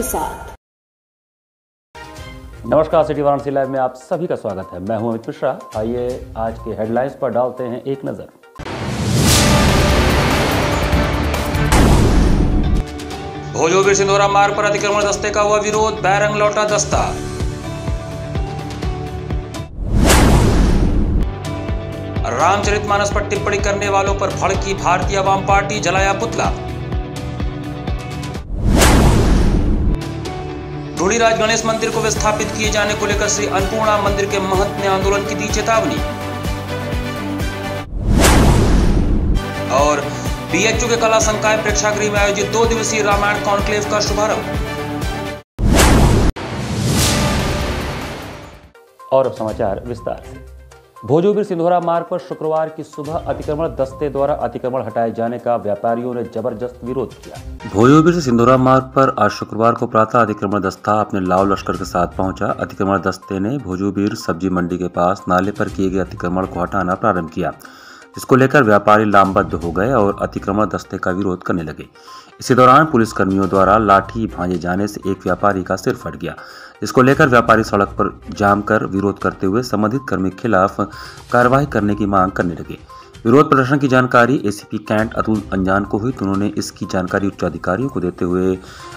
के साथ। नमस्कार, सिटी वाराणसी लाइव में आप सभी का स्वागत है। मैं हूं अमित मिश्रा। आइए आज के हेडलाइंस पर डालते हैं एक नजर। भोजूबीर सिंदौरा मार्ग पर अतिक्रमण दस्ते का हुआ विरोध, बैरंग लौटा दस्ता। रामचरितमानस पर टिप्पणी करने वालों पर भड़की भारतीय वाम पार्टी, जलाया पुतला। ढूंढीराज गणेश मंदिर को विस्थापित किए जाने को लेकर श्री अन्नपूर्णा मंदिर के महंत ने आंदोलन की दी चेतावनी। और बीएचयू के कला संकाय प्रेक्षागृह में आयोजित 2 दिवसीय रामायण कॉन्क्लेव का शुभारंभ। और अब समाचार विस्तार से। भोजूबीर सिंदौरा मार्ग पर शुक्रवार की सुबह अतिक्रमण दस्ते द्वारा अतिक्रमण हटाए जाने का व्यापारियों ने जबरदस्त विरोध किया। भोजूबीर से सिंदौरा मार्ग पर आज शुक्रवार को प्रातः अतिक्रमण दस्ता अपने लाव लश्कर के साथ पहुंचा। अतिक्रमण दस्ते ने भोजूबीर सब्जी मंडी के पास नाले पर किए गए अतिक्रमण को हटाना प्रारंभ किया, जिसको लेकर व्यापारी लामबद्ध हो गए और अतिक्रमण दस्ते का विरोध करने लगे। इसी दौरान पुलिसकर्मियों द्वारा लाठी भांजे जाने से एक व्यापारी का सिर फट गया, जिसको लेकर व्यापारी सड़क पर जाम कर विरोध करते हुए संबंधित कर्मी के खिलाफ कार्रवाई करने की मांग करने लगे। विरोध प्रदर्शन की जानकारी एसीपी कैंट अतुल अंजान को हुई, तो उन्होंने इसकी जानकारी उच्चाधिकारियों को देते हुए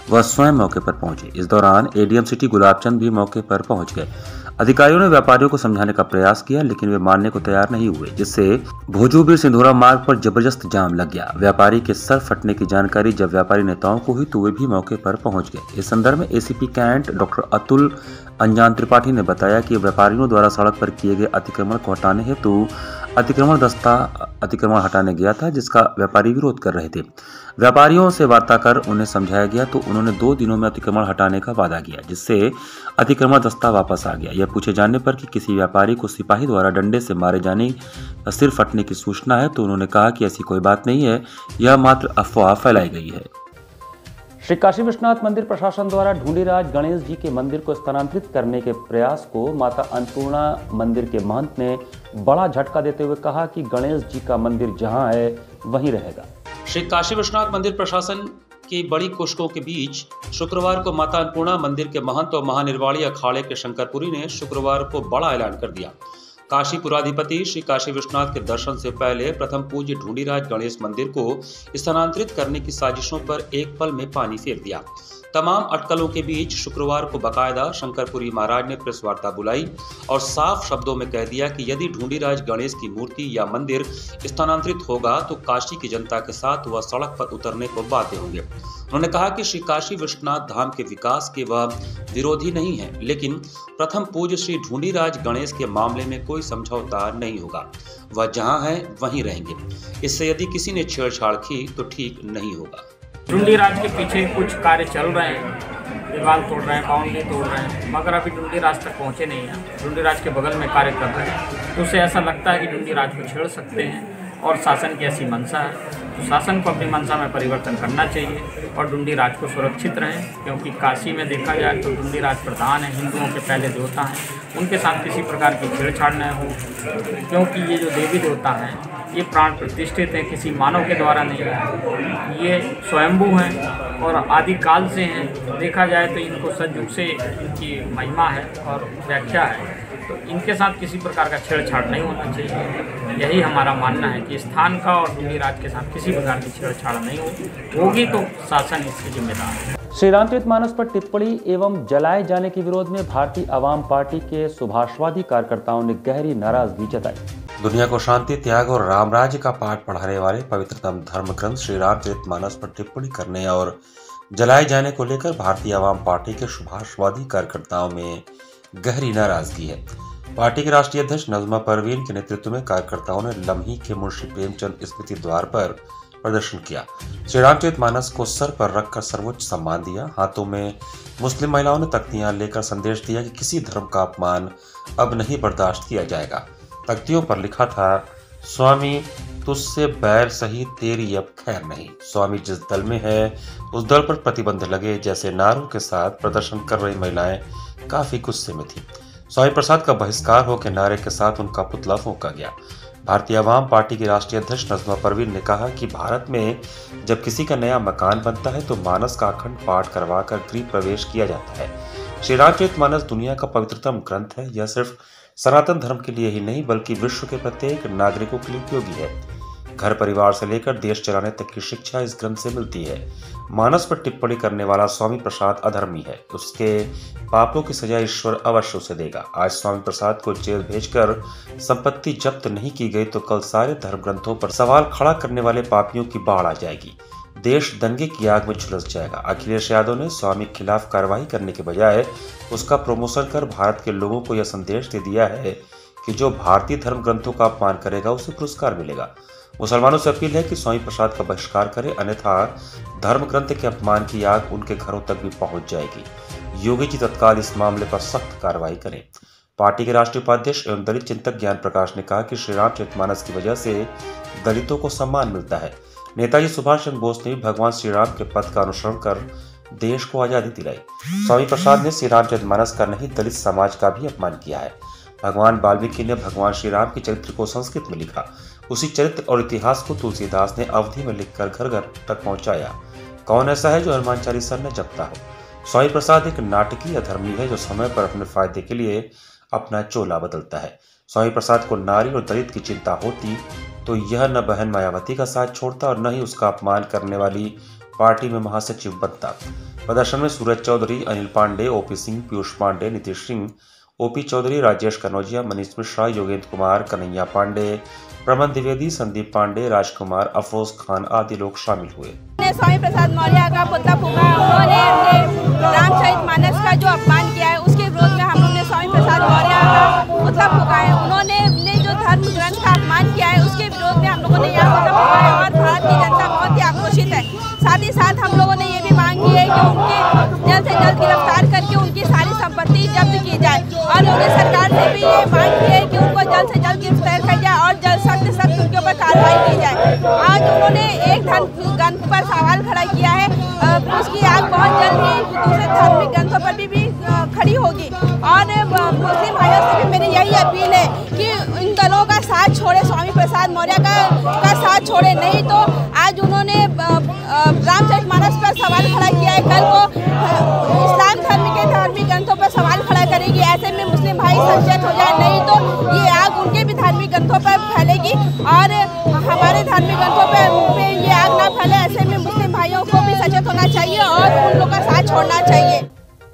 वह स्वयं मौके पर पहुंचे। इस दौरान एडीएम सिटी गुलाबचंद भी मौके पर पहुंच गए। अधिकारियों ने व्यापारियों को समझाने का प्रयास किया, लेकिन वे मानने को तैयार नहीं हुए, जिससे भोजूबीर सिंदौरा मार्ग पर जबरदस्त जाम लग गया। व्यापारी के सर फटने की जानकारी जब व्यापारी नेताओं को हुई, तो वे भी मौके पर पहुंच गए। इस संदर्भ में एसीपी कैंट डॉक्टर अतुल अंजान त्रिपाठी ने बताया कि व्यापारियों द्वारा सड़क पर किए गए अतिक्रमण को हटाने हेतु अतिक्रमण दस्ता अतिक्रमण हटाने गया था, जिसका व्यापारी विरोध कर रहे थे। व्यापारियों से वार्ता कर उन्हें समझाया गया, तो उन्होंने 2 दिनों में अतिक्रमण हटाने का वादा किया, जिससे अतिक्रमण दस्ता वापस आ गया। यह पूछे जाने पर कि किसी व्यापारी को सिपाही द्वारा डंडे से मारे जाने, सिर फटने की सूचना है, तो उन्होंने कहा कि ऐसी कोई बात नहीं है, यह मात्र अफवाह फैलाई गई है। श्री काशी विश्वनाथ मंदिर प्रशासन द्वारा ढूंढीराज गणेश जी के मंदिर को स्थानांतरित करने के प्रयास को माता अन्नपूर्णा मंदिर के महंत ने बड़ा झटका देते हुए कहा कि गणेश जी का मंदिर जहां है वहीं रहेगा। श्री काशी विश्वनाथ मंदिर प्रशासन की बड़ी कोशिशों के बीच शुक्रवार को माता अन्नपूर्णा मंदिर के महंत और महानिर्वाणी अखाड़े के शंकरपुरी ने शुक्रवार को बड़ा ऐलान कर दिया। काशी पुराधिपति श्री काशी विश्वनाथ के दर्शन से पहले प्रथम पूज्य ढूंढीराज गणेश मंदिर को स्थानांतरित करने की साजिशों पर एक पल में पानी फेर दिया। तमाम अटकलों के बीच शुक्रवार को बकायदा शंकरपुरी महाराज ने प्रेस वार्ता बुलाई और साफ शब्दों में कह दिया कि यदि ढूंढीराज गणेश की मूर्ति या मंदिर स्थानांतरित होगा तो काशी की जनता के साथ वह सड़क पर उतरने को बाध्य होंगे। उन्होंने कहा कि श्री काशी विश्वनाथ धाम के विकास के वह विरोधी नहीं है, लेकिन प्रथम पूज्य श्री ढूंढीराज गणेश के मामले में कोई समझौता नहीं होगा। वह जहां है वहीं रहेंगे। इससे यदि किसी ने छेड़छाड़ की तो ठीक नहीं होगा। ढूंढीराज के पीछे कुछ कार्य चल रहे हैं, दीवार तोड़ रहे हैं, बाउंड्री तोड़ रहे हैं, मगर अभी ढूंढीराज तक पहुंचे नहीं हैं। ढूंढीराज के बगल में कार्य कर रहे हैं, तो उसे ऐसा लगता है कि ढूंढीराज को छेड़ सकते हैं और शासन की ऐसी मंशा है, तो शासन को अपनी मंशा में परिवर्तन करना चाहिए और ढूंढीराज को सुरक्षित रहें, क्योंकि काशी में देखा जाए तो ढूंढीराज प्रधान है, हिंदुओं के पहले देवता हैं, उनके साथ किसी प्रकार की छेड़छाड़ न हो, क्योंकि ये जो देवी देवता हैं ये प्राण प्रतिष्ठित हैं, किसी मानव के द्वारा नहीं है, ये स्वयंभू हैं और आदिकाल से हैं। देखा जाए तो इनको सदयुग से इनकी महिमा है और व्याख्या है, तो इनके साथ किसी प्रकार का छेड़छाड़ नहीं होना चाहिए। यही हमारा मानना है कि स्थान का और ढूंढीराज के साथ किसी प्रकार की छेड़छाड़ नहीं होगी तो शासन इसकी जिम्मेदार है। श्री रामचरितमानस पर टिप्पणी एवं जलाए जाने के विरोध में भारतीय आम पार्टी के सुभाषवादी कार्यकर्ताओं ने गहरी नाराजगी जताई। दुनिया को शांति, त्याग और रामराज्य का पाठ पढ़ाने वाले पवित्रतम धर्म ग्रंथ श्री रामचरितमानस पर टिप्पणी करने और जलाए जाने को लेकर भारतीय आम पार्टी के सुभाषवादी कार्यकर्ताओं में गहरी नाराजगी है। पार्टी के राष्ट्रीय अध्यक्ष नजमा परवीन के नेतृत्व में कार्यकर्ताओं ने लम्ही के मुंशी प्रेमचंद स्मृति द्वार पर प्रदर्शन किया। श्री रामचरितमानस को सर पर रखकर सर्वोच्च सम्मान दिया। हाथों में मुस्लिम महिलाओं ने तख्तियां लेकर संदेश दिया कि किसी धर्म का अपमान अब नहीं बर्दाश्त किया जाएगा। तख्तियों पर लिखा था, स्वामी तुझसे बैर सही, तेरी अब खैर नहीं। स्वामी जिस दल में है उस दल पर प्रतिबंध लगे, जैसे नारों के साथ प्रदर्शन कर रही महिलाएं काफी गुस्से में थी। स्वामी प्रसाद का बहिष्कार हो के नारे के साथ उनका पुतला फूंका गया। भारतीय वाम पार्टी के राष्ट्रीय अध्यक्ष नजमा परवीन ने कहा कि भारत में जब किसी का नया मकान बनता है तो मानस का अखंड पाठ करवाकर गृह प्रवेश किया जाता है। श्री रामचरितमानस दुनिया का पवित्रतम ग्रंथ है। यह सिर्फ सनातन धर्म के लिए ही नहीं बल्कि विश्व के प्रत्येक नागरिकों के लिए उपयोगी है। घर परिवार से लेकर देश चलाने तक की शिक्षा इस ग्रंथ से मिलती है। मानस पर टिप्पणी करने वाला स्वामी प्रसाद अधर्मी है, उसके पापों की सजा ईश्वर अवश्य उसे देगा। आज स्वामी प्रसाद को जेल भेजकर संपत्ति जब्त नहीं की गई तो कल सारे धर्म ग्रंथों पर सवाल खड़ा करने वाले पापियों की बाढ़ आ जाएगी। देश दंगे की आग में झुलस जाएगा। अखिलेश यादव ने स्वामी के खिलाफ कार्रवाई करने के बजाय उसका प्रमोशन कर भारत के लोगों को यह संदेश दे दिया है कि जो भारतीय धर्म ग्रंथों का अपमान करेगा उसे पुरस्कार मिलेगा। मुसलमानों से अपील है कि स्वामी प्रसाद का बहिष्कार करें, अन्यथा धर्म ग्रंथ के अपमान की आग उनके घरों तक भी पहुंच जाएगी। योगी जी तत्काल इस मामले पर सख्त कार्रवाई करें। पार्टी के राष्ट्रीय उपाध्यक्ष एवं दलित चिंतक ज्ञान प्रकाश ने कहा कि श्री रामचरितमानस की वजह से दलितों को सम्मान मिलता है। नेताजी सुभाष चंद्र बोस ने भी भगवान श्री राम के पथ का अनुसरण कर देश को आजादी दिलाई। स्वामी प्रसाद ने श्री रामचरितमानस का नहीं दलित समाज का भी अपमान किया है। भगवान बाल्मीकि ने भगवान श्री राम के चरित्र को संस्कृत में लिखा, उसी चरित्र और इतिहास को तुलसीदास ने अवधी में लिखकर घर घर तक पहुंचाया। कौन ऐसा है जो हनुमान चालीसा न जपता हो। स्वामी प्रसाद एक नाटकीय अधर्मी है जो समय पर अपने फायदे के लिए अपना चोला बदलता है। स्वामी प्रसाद को नारी और दलित की चिंता होती तो यह न बहन मायावती का साथ छोड़ता और न ही उसका अपमान करने वाली पार्टी में महासचिव बनता। प्रदर्शन में सूरज चौधरी, अनिल पांडे, ओपी सिंह, पीयूष पांडे, नीतीश सिंह, ओपी चौधरी, राजेश कनौजिया, मनीष मिश्रा, योगेंद्र कुमार, कन्हैया पांडे, प्रमन द्विवेदी, संदीप पांडे, राजकुमार, अफरोज खान आदि लोग शामिल हुए। स्वामी प्रसाद मौर्य का पुतला फूंका, उन्होंने रामचरितमानस का जो अपमान किया है उसके विरोध में हम लोग ने स्वामी प्रसाद मौर्य का पुतला फूंका है। उन्होंने ने जो धर्म ग्रंथ का अपमान किया है उसके विरोध में हम लोगों ने यह पुतला फूंका है और भारत की जनता बहुत ही आक्रोशित है। साथ ही साथ हम लोगों ने ये भी मांग की है कि उनके जल्द से जल्द गिरफ्तार करके उनकी सारी संपत्ति जब्त की जाए और उन्हें सरकार से भी ये मांग की है कि उनको जल्द से जल्द गिरफ्तार किया जाए और जल्द सख्त से सख्त उनके ऊपर कार्रवाई की जाए। आज उन्होंने एक धर्म ग्रंथ पर सवाल खड़ा किया है, उसकी आग बहुत जल्द ही दूसरे धार्मिक ग्रंथों पर भी खड़ी होगी और मुस्लिम भाइयों से भी मेरी यही अपील है कि इन दलों का साथ छोड़े, स्वामी प्रसाद मौर्य का साथ छोड़े, नहीं तो आज उन्होंने रामचरितमानस पर सवाल खड़ा किया है, कल वो इस्लाम धर्म के धार्मिक ग्रंथों पर सवाल खड़ा करेगी। ऐसे में मुस्लिम भाई सचेत हो जाए, नहीं तो ये आग उनके भी धार्मिक ग्रंथों पर फैलेगी और हमारे धार्मिक ग्रंथों पर ये आग ना फैले। ऐसे में मुस्लिम भाइयों को भी सचेत होना चाहिए और उन लोगों का साथ छोड़ना चाहिए।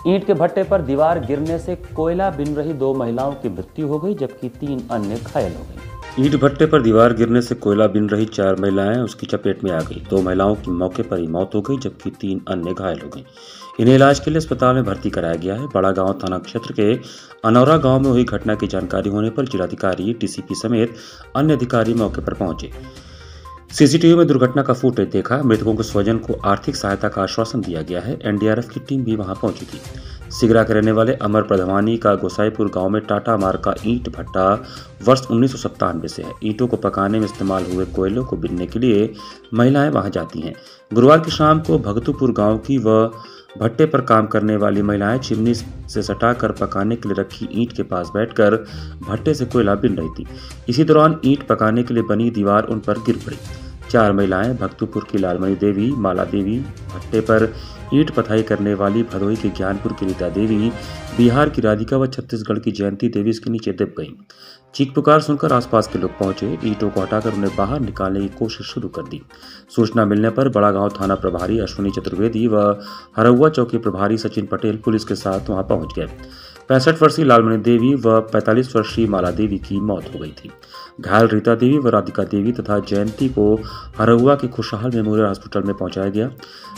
ईंट के भट्टे पर दीवार गिरने से कोयला बिन रही 2 महिलाओं की मृत्यु हो गई जबकि 3 अन्य घायल हो गए। ईंट भट्टे पर दीवार गिरने से कोयला बिन रही 4 महिलाएं उसकी चपेट में आ गई। 2 महिलाओं की मौके पर ही मौत हो गई जबकि 3 अन्य घायल हो गई। इन्हें इलाज के लिए अस्पताल में भर्ती कराया गया है। बड़ा गांव थाना क्षेत्र के अनौरा गांव में हुई घटना की जानकारी होने पर जिलाधिकारी, टीसीपी समेत अन्य अधिकारी मौके पर पहुंचे। सीसीटीवी में दुर्घटना का फुटेज देखा। मृतकों के स्वजन को आर्थिक सहायता का आश्वासन दिया गया है। एनडीआरएफ की टीम भी वहां पहुंची थी। सिगरा के रहने वाले अमर प्रधवानी का गोसाईपुर गांव में टाटा मार्ग का ईंट भट्टा वर्ष 1997 से है। ईंटों को पकाने में इस्तेमाल हुए कोयलों को बिनने के लिए महिलाएं वहां जाती हैं। गुरुवार की शाम को भगतुपुर गांव की व भट्टे पर काम करने वाली महिलाएं चिमनी से सटाकर पकाने के लिए रखी ईंट के पास बैठकर भट्टे से कोयला बिन रही थी। इसी दौरान ईंट पकाने के लिए बनी दीवार उन पर गिर पड़ी। 4 महिलाएं भक्तुपुर की लालमणि देवी, माला देवी, भट्टे पर ईंट पथाई करने वाली भदोही के ज्ञानपुर की रीता देवी, बिहार की राधिका व छत्तीसगढ़ की जयंती देवी इसके नीचे दब गईं। चीख पुकार सुनकर आसपास के लोग पहुंचे। ईंटों को हटाकर उन्हें बाहर निकालने की कोशिश शुरू कर दी। सूचना मिलने पर बड़ा गांव थाना प्रभारी अश्विनी चतुर्वेदी व हरौआ चौकी प्रभारी सचिन पटेल पुलिस के साथ वहां पहुंच गए। 65 वर्षीय लालमणि देवी व 45 वर्षीय माला देवी की मौत हो गई थी। घायल रीता देवी व राधिका देवी तथा जयंती को हरौआ के खुशहाल मेमोरियल हॉस्पिटल में पहुंचाया गया।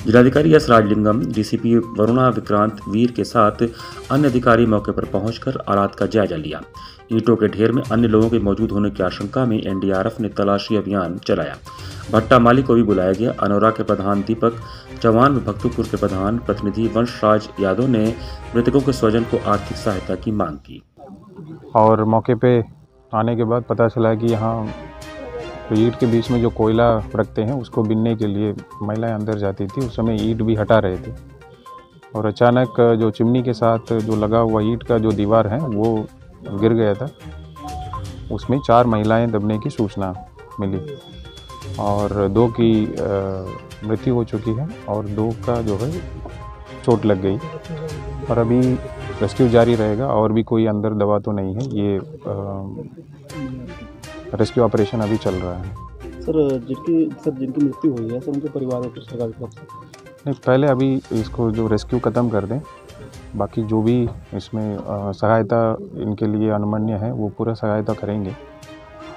जिलाधिकारी एस राजलिंगम, डीसीपी वरुणा विक्रांत वीर के साथ अन्य अधिकारी मौके पर पहुंचकर हालात का जायजा लिया। ईंटों के ढेर में अन्य लोगों के मौजूद होने की आशंका में एनडीआरएफ ने तलाशी अभियान चलाया। भट्टा मालिक को भी बुलाया गया। अनौरा के प्रधान दीपक चौहान, भक्तुपुर के प्रधान प्रतिनिधि वंशराज यादव ने मृतकों के स्वजन को आर्थिक सहायता की मांग की और मौके पे आने के बाद पता चला कि यहाँ ईंट के बीच में जो कोयला रखते हैं उसको बिनने के लिए महिलाएं अंदर जाती थी। उस समय ईंट भी हटा रहे थे और अचानक जो चिमनी के साथ जो लगा हुआ ईंट का जो दीवार है वो गिर गया था उसमें 4 महिलाएं दबने की सूचना मिली और 2 की मृत्यु हो चुकी है और 2 का जो है चोट लग गई और अभी रेस्क्यू जारी रहेगा और भी कोई अंदर दबा तो नहीं है। ये रेस्क्यू ऑपरेशन अभी चल रहा है। सर जिनकी मृत्यु हुई है सर उनके परिवार और सरकार की तरफ से नहीं, पहले अभी इसको जो रेस्क्यू ख़त्म कर दें, बाकी जो भी इसमें सहायता इनके लिए अनुमन्य है वो पूरा सहायता करेंगे।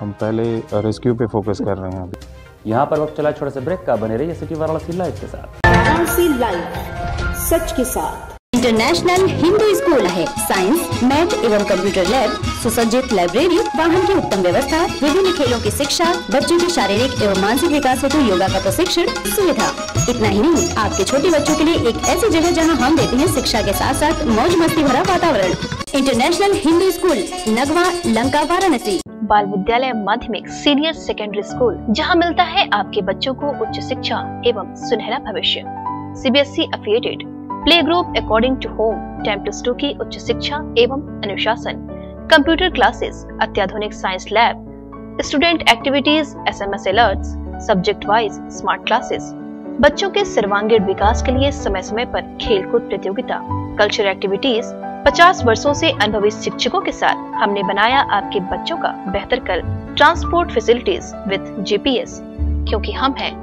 हम पहले रेस्क्यू पे फोकस कर रहे हैं अभी। यहाँ पर वक्त चला छोटा सा ब्रेक का, बने रहिए सिटी वाराणसी लाइव के साथ। वाराणसी लाइव सच के साथ। इंटरनेशनल हिंदी स्कूल है। साइंस, मैथ एवं कंप्यूटर लैब, सुसज्जित लाइब्रेरी, वाहन की उत्तम व्यवस्था, विभिन्न खेलों की शिक्षा, बच्चों के शारीरिक एवं मानसिक विकास हेतु योगा का प्रशिक्षण सुविधा। इतना ही नहीं, आपके छोटे बच्चों के लिए एक ऐसी जगह जहां हम देते हैं शिक्षा के साथ साथ मौज मस्ती भरा वातावरण। International Hindi school, Nagwa, Lanka, Varanasi. बाल विद्यालय माध्यमिक सीनियर सेकेंडरी स्कूल, जहाँ मिलता है आपके बच्चों को उच्च शिक्षा एवं सुनहरा भविष्य। CBSE affiliated play group according to home, temple की उच्च शिक्षा एवं अनुशासन, कंप्यूटर क्लासेस, अत्याधुनिक science lab, student activities, SMS alerts, subject wise smart classes, बच्चों के सर्वांगीण विकास के लिए समय समय पर खेलकूद प्रतियोगिता, कल्चर एक्टिविटीज। 50 वर्षों से अनुभवी शिक्षकों के साथ हमने बनाया आपके बच्चों का बेहतर कल। ट्रांसपोर्ट फैसिलिटीज विद GPS, क्योंकि हम हैं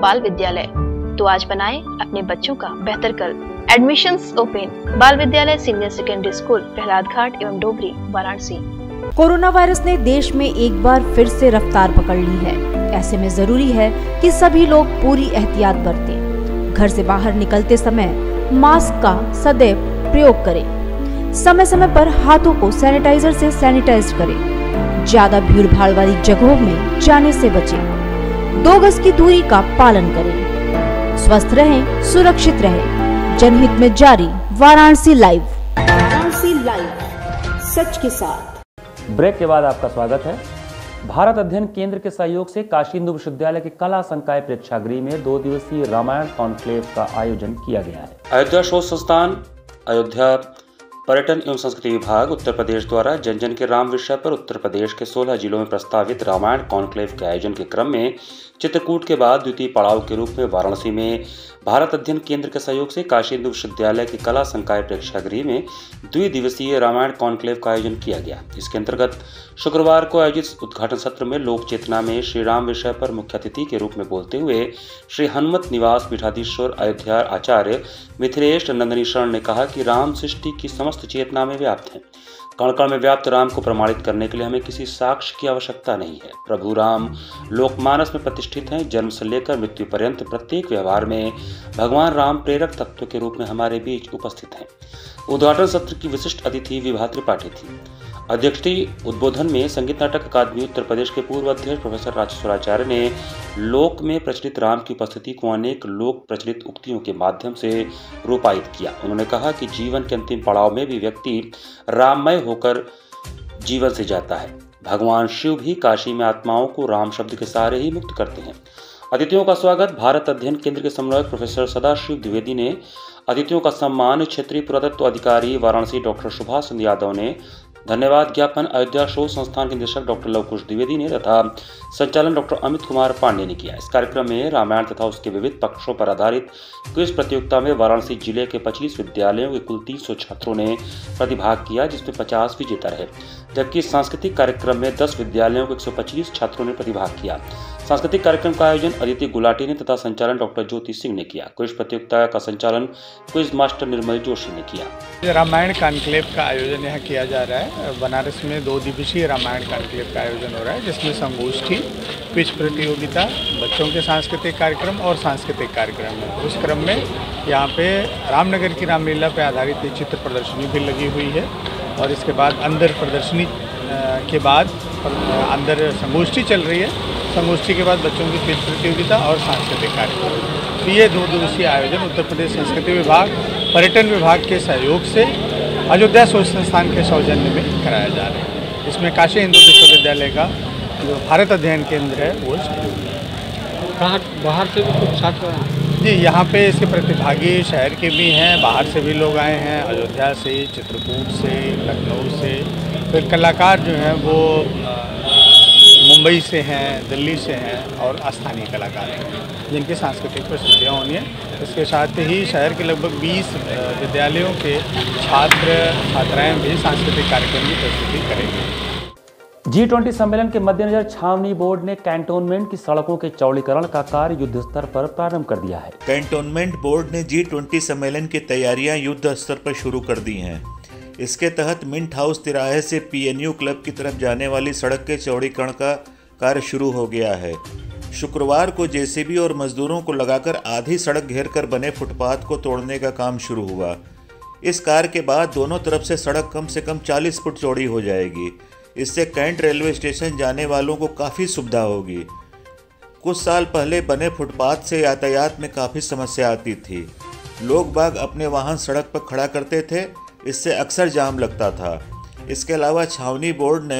बाल विद्यालय, तो आज बनाएं अपने बच्चों का बेहतर कल। Admissions open, Bal Vidyalaya senior secondary school, Prahlad Ghat एवं डोबरी, वाराणसी। कोरोना वायरस ने देश में एक बार फिर से रफ्तार पकड़ ली है। ऐसे में जरूरी है कि सभी लोग पूरी एहतियात बरतें। घर से बाहर निकलते समय मास्क का सदैव प्रयोग करें। समय समय पर हाथों को सैनिटाइजर से सैनिटाइज करें। ज्यादा भीड़ भाड़ वाली जगहों में जाने से बचें। 2 गज की दूरी का पालन करें। स्वस्थ रहें, सुरक्षित रहें। जनहित में जारी वाराणसी लाइव। वाराणसी लाइव सच के साथ। ब्रेक के बाद आपका स्वागत है। भारत अध्ययन केंद्र के सहयोग से काशी हिंदू विश्वविद्यालय के कला संकाय प्रेक्षागृह में 2 दिवसीय रामायण कॉन्क्लेव का आयोजन किया गया है। अयोध्या शोध संस्थान अयोध्या पर्यटन एवं संस्कृति विभाग उत्तर प्रदेश द्वारा जन जन के राम विषय पर उत्तर प्रदेश के 16 जिलों में प्रस्तावित रामायण कॉन्क्लेव के आयोजन के क्रम में चित्रकूट के बाद द्वितीय पड़ाव के रूप में वाराणसी में भारत अध्ययन केंद्र के सहयोग से काशी हिंदू विश्वविद्यालय के कला संकाय प्रेक्षागृह में 2 दिवसीय रामायण कॉन्क्लेव का आयोजन किया गया। इसके अंतर्गत शुक्रवार को आयोजित उद्घाटन सत्र में लोक चेतना में श्री राम विषय पर मुख्य अतिथि के रूप में बोलते हुए श्री हनुमत निवास पीठाधीश्वर अयोध्या आचार्य मिथिलेश नंदनी शरण ने कहा कि राम सृष्टि की समस्त चेतना में व्याप्त है। कण कण में व्याप्त राम को प्रमाणित करने के लिए हमें किसी साक्ष्य की आवश्यकता नहीं है। प्रभु राम लोकमानस में प्रतिष्ठित हैं। जन्म से लेकर मृत्यु पर्यंत प्रत्येक व्यवहार में भगवान राम प्रेरक तत्व के रूप में हमारे बीच उपस्थित हैं। उद्घाटन सत्र की विशिष्ट अतिथि विभा त्रिपाठी थी। अध्यक्षती उद्बोधन में संगीत नाटक अकादमी उत्तर प्रदेश के पूर्व अध्यक्ष प्रोफेसर राजेश्वराचार्य ने लोक में प्रचलित राम की उपस्थिति को अनेक लोक प्रचलित उक्तियों के माध्यम से रूपायित किया। उन्होंने कहा कि जीवन के अंतिम पड़ाव में भी व्यक्ति राममय होकर जीवन से जाता है। भगवान शिव भी काशी में आत्माओं को राम शब्द के सहारे ही मुक्त करते हैं। अतिथियों का स्वागत भारत अध्ययन केंद्र के समन्वयक प्रोफेसर सदाशिव द्विवेदी ने, अतिथियों का सम्मान क्षेत्रीय पुरातत्व अधिकारी वाराणसी डॉक्टर सुभाष चंद्र यादव ने, धन्यवाद ज्ञापन अयोध्या शोध संस्थान के निदेशक डॉक्टर लवकुश द्विवेदी ने तथा संचालन डॉक्टर अमित कुमार पांडे ने किया। इस कार्यक्रम में रामायण तथा उसके विविध पक्षों पर आधारित क्विज प्रतियोगिता में वाराणसी जिले के 25 विद्यालयों के कुल 300 छात्रों ने प्रतिभाग किया, जिसमें 50 विजेता रहे, जबकि सांस्कृतिक कार्यक्रम में 10 विद्यालयों के 125 छात्रों ने प्रतिभाग किया। सांस्कृतिक कार्यक्रम का आयोजन अदिति गुलाटी ने तथा संचालन डॉक्टर ज्योति सिंह ने किया। क्विज प्रतियोगिता का संचालन क्विज मास्टर निर्मल जोशी ने किया। रामायण कॉन्क्लेव का आयोजन यहाँ किया जा रहा है। बनारस में 2 दिवसीय रामायण कॉन्क्लेव का आयोजन हो रहा है, जिसमें संगोष्ठी, क्विज प्रतियोगिता, बच्चों के सांस्कृतिक कार्यक्रम और सांस्कृतिक कार्यक्रम है। उस क्रम में यहाँ पे रामनगर की रामलीला पर आधारित चित्र प्रदर्शनी भी लगी हुई है और इसके बाद अंदर प्रदर्शनी के बाद अंदर संगोष्ठी चल रही है। संगोष्ठी के बाद बच्चों की क्विज प्रतियोगिता और सांस्कृतिक कार्यक्रम। ये 2 दिवसीय आयोजन उत्तर प्रदेश संस्कृति विभाग पर्यटन विभाग के सहयोग से अयोध्या शोध संस्थान के सौजन्य में कराया जा रहा है। इसमें काशी हिंदू विश्वविद्यालय का जो भारत अध्ययन केंद्र है वो बाहर से भी कुछ छात्र जी यहाँ पे इसके प्रतिभागी शहर के भी हैं, बाहर से भी लोग आए हैं, अयोध्या से, चित्रकूट से, लखनऊ से। फिर कलाकार जो हैं वो मुंबई से हैं, दिल्ली से हैं और स्थानीय कलाकार हैं जिनकी सांस्कृतिक प्रस्तुतियाँ होनी है। इसके साथ ही शहर के लगभग 20 विद्यालयों के छात्र छात्राएं भी सांस्कृतिक कार्यक्रम की प्रस्तुति करेंगे। G20 सम्मेलन के मद्देनजर छावनी बोर्ड ने कैंटोनमेंट की सड़कों के चौड़ीकरण का कार्य युद्ध स्तर पर प्रारंभ कर दिया है। कैंटोनमेंट बोर्ड ने G20 सम्मेलन की तैयारियां युद्ध स्तर पर शुरू कर दी हैं। इसके तहत मिंट हाउस तिराहे से PNU क्लब की तरफ जाने वाली सड़क के चौड़ीकरण का कार्य शुरू हो गया है। शुक्रवार को JCB और मजदूरों को लगाकर आधी सड़क घेर कर बने फुटपाथ को तोड़ने का काम शुरू हुआ। इस कार्य के बाद दोनों तरफ से सड़क कम से कम 40 फुट चौड़ी हो जाएगी। इससे कैंट रेलवे स्टेशन जाने वालों को काफ़ी सुविधा होगी। कुछ साल पहले बने फुटपाथ से यातायात में काफ़ी समस्या आती थी। लोग बाग अपने वाहन सड़क पर खड़ा करते थे, इससे अक्सर जाम लगता था। इसके अलावा छावनी बोर्ड ने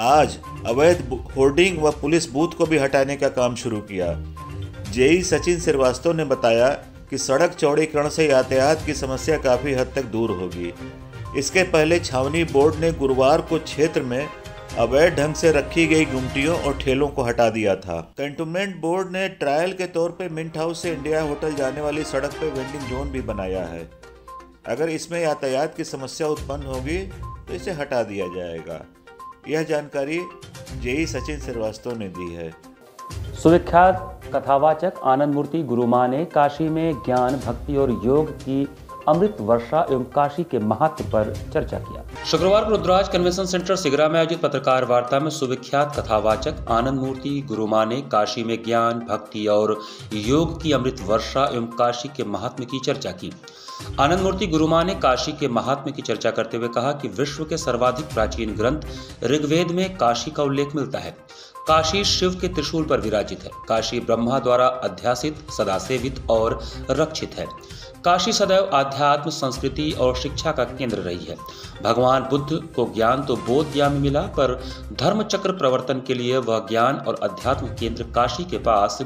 आज अवैध होर्डिंग व पुलिस बूथ को भी हटाने का काम शुरू किया। JE सचिन श्रीवास्तव ने बताया कि सड़क चौड़ीकरण से यातायात की समस्या काफ़ी हद तक दूर होगी। इसके पहले छावनी बोर्ड ने गुरुवार को क्षेत्र में अवैध ढंग से रखी गई गुमटियों और ठेलों को हटा दिया था। कैंटोनमेंट बोर्ड ने ट्रायल के तौर पर मिंट हाउस से इंडिया होटल जाने वाली सड़क पर वेंडिंग जोन भी बनाया है। अगर इसमें यातायात की समस्या उत्पन्न होगी तो इसे हटा दिया जाएगा। यह जानकारी JE सचिन श्रीवास्तव ने दी है। सुविख्यात कथावाचक आनंद मूर्ति गुरुमा ने काशी में ज्ञान, भक्ति और योग की अमृत वर्षा एवं काशी के महत्व पर चर्चा किया। शुक्रवार को रुद्राज कन्वेंशन सेंटर सिगरा में आयोजित पत्रकार वार्ता में सुविख्यात कथावाचक आनंद मूर्ति गुरुमा ने काशी में ज्ञान, भक्ति और योग की अमृत वर्षा एवं काशी के महात्म्य की चर्चा की। आनंद मूर्ति गुरुमा ने काशी के महात्म्य की चर्चा करते हुए कहा कि विश्व के सर्वाधिक प्राचीन ग्रंथ ऋग्वेद में काशी का उल्लेख मिलता है। काशी शिव के त्रिशूल पर विराजित है। काशी ब्रह्मा द्वारा अध्यासित, सदा सेवित और रक्षित है। काशी सदैव आध्यात्म, संस्कृति और शिक्षा का केंद्र रही है। भगवान बुद्ध को ज्ञान तो बोध गया में मिला, पर धर्म चक्र प्रवर्तन के लिए वह ज्ञान और अध्यात्म केंद्र काशी के पास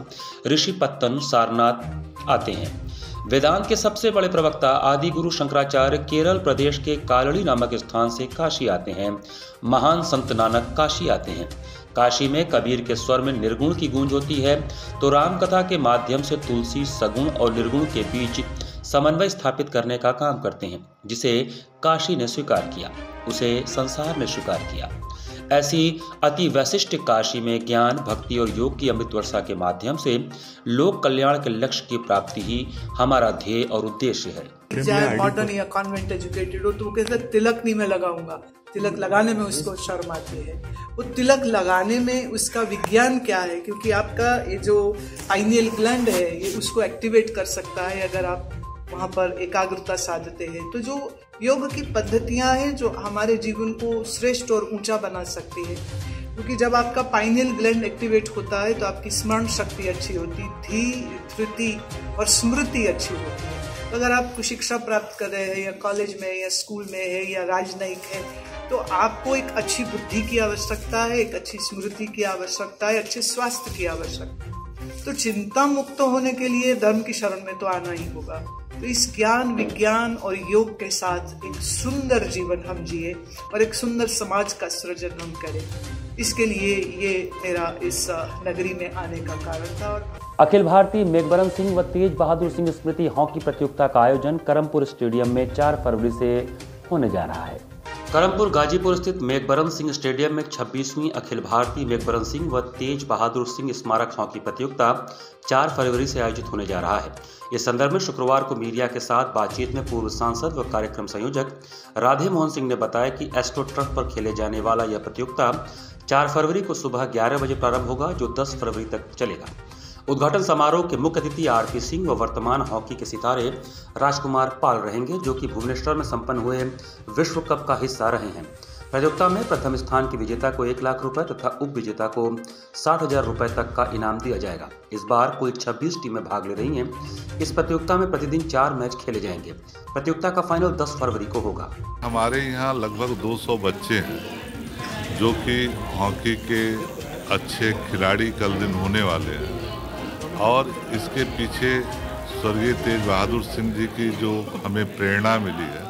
ऋषिपत्तन सारनाथ आते हैं। वेदांत के सबसे बड़े प्रवक्ता आदि गुरु शंकराचार्य केरल प्रदेश के कालड़ी नामक स्थान से काशी आते हैं। महान संत नानक काशी आते हैं। काशी में कबीर के स्वर में निर्गुण की गूंज होती है तो रामकथा के माध्यम से तुलसी सगुण और निर्गुण के बीच समन्वय स्थापित करने का काम करते हैं, जिसे काशी ने स्वीकार किया, उसे संसार ने स्वीकार किया। ऐसी अति वैशिष्ट काशी में ज्ञान, भक्ति और योग की अमृत वर्षा के माध्यम से लोक कल्याण के लक्ष्य की प्राप्ति ही हमारा ध्येय और उद्देश्य है। चाहे मॉडर्न या कॉन्वेंट एजुकेटेड हो, तो कैसे तिलक नहीं मैं लगाऊंगा। तिलक लगाने में उसको शर्म आती है। वो तिलक लगाने में उसका विज्ञान क्या है, क्योंकि आपका ये जो पाइनियल ग्लैंड है ये उसको एक्टिवेट कर सकता है अगर आप वहाँ पर एकाग्रता साधते हैं। तो जो योग की पद्धतियाँ हैं जो हमारे जीवन को श्रेष्ठ और ऊंचा बना सकती है, क्योंकि जब आपका पाइनियल ग्लैंड एक्टिवेट होता है तो आपकी स्मरण शक्ति अच्छी होती, धृति और स्मृति अच्छी होती है। तो अगर आप शिक्षा प्राप्त कर रहे हैं या कॉलेज में या स्कूल में है या राजनयिक है, तो आपको एक अच्छी बुद्धि की आवश्यकता है, एक अच्छी स्मृति की आवश्यकता है, अच्छे स्वास्थ्य की आवश्यकता है। तो चिंता मुक्त होने के लिए धर्म की शरण में तो आना ही होगा। तो इस ज्ञान, विज्ञान और योग के साथ एक सुंदर जीवन हम जिए और एक सुंदर समाज का सृजन हम करें, इसके लिए ये मेरा इस नगरी में आने का कारण था। अखिल भारतीय मेघबरन सिंह व तेज बहादुर सिंह स्मृति हॉकी प्रतियोगिता का आयोजन करमपुर स्टेडियम में 4 फरवरी से होने जा रहा है। करमपुर गाजीपुर स्थित मेघबरन सिंह स्टेडियम में 26वीं अखिल भारतीय मेघबरन सिंह व तेज बहादुर सिंह स्मारक हॉकी प्रतियोगिता 4 फरवरी से आयोजित होने जा रहा है। इस संदर्भ में शुक्रवार को मीडिया के साथ बातचीत में पूर्व सांसद व कार्यक्रम संयोजक राधे मोहन सिंह ने बताया कि एस्ट्रो ट्रफ पर खेले जाने वाला यह प्रतियोगिता 4 फरवरी को सुबह 11 बजे प्रारंभ होगा, जो 10 फरवरी तक चलेगा। उद्घाटन समारोह के मुख्य अतिथि RP सिंह व वर्तमान हॉकी के सितारे राजकुमार पाल रहेंगे, जो कि भुवनेश्वर में संपन्न हुए विश्व कप का हिस्सा रहे हैं। प्रतियोगिता में प्रथम स्थान के विजेता को 1 लाख रुपए तथा उप विजेता को 60,000 रुपए तक का इनाम दिया जाएगा। इस बार कुल 26 टीमें भाग ले रही हैं। इस प्रतियोगिता में प्रतिदिन 4 मैच खेले जाएंगे। प्रतियोगिता का फाइनल 10 फरवरी को होगा। हमारे यहाँ लगभग 200 बच्चे हैं जो कि हॉकी के अच्छे खिलाड़ी कल दिन होने वाले हैं, और इसके पीछे स्वर्गीय तेज बहादुर सिंह जी की जो हमें प्रेरणा मिली है,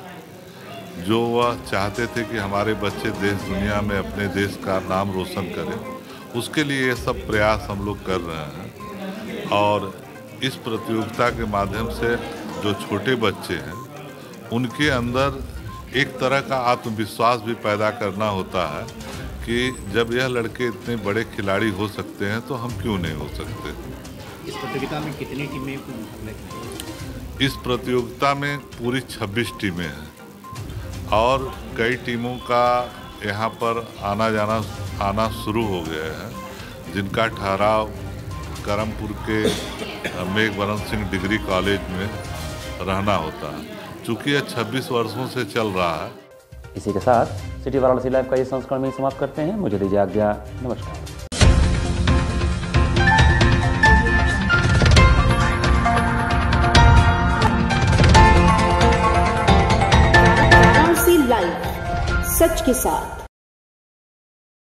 जो वह चाहते थे कि हमारे बच्चे देश दुनिया में अपने देश का नाम रोशन करें, उसके लिए ये सब प्रयास हम लोग कर रहे हैं। और इस प्रतियोगिता के माध्यम से जो छोटे बच्चे हैं उनके अंदर एक तरह का आत्मविश्वास भी पैदा करना होता है कि जब यह लड़के इतने बड़े खिलाड़ी हो सकते हैं तो हम क्यों नहीं हो सकते। इस प्रतियोगिता में कितनी टीमें मुकाबले करेंगी? इस प्रतियोगिता में पूरी 26 टीमें हैं और कई टीमों का यहाँ पर आना जाना शुरू हो गया है, जिनका ठहराव करमपुर के मेघवरण सिंह डिग्री कॉलेज में रहना होता है, चूँकि यह 26 वर्षों से चल रहा है। इसी के साथ सिटी वाराणसी लाइव का ये संस्करण में समाप्त करते हैं। मुझे दीजिए आज्ञा, नमस्कार। लाइव सच के साथ।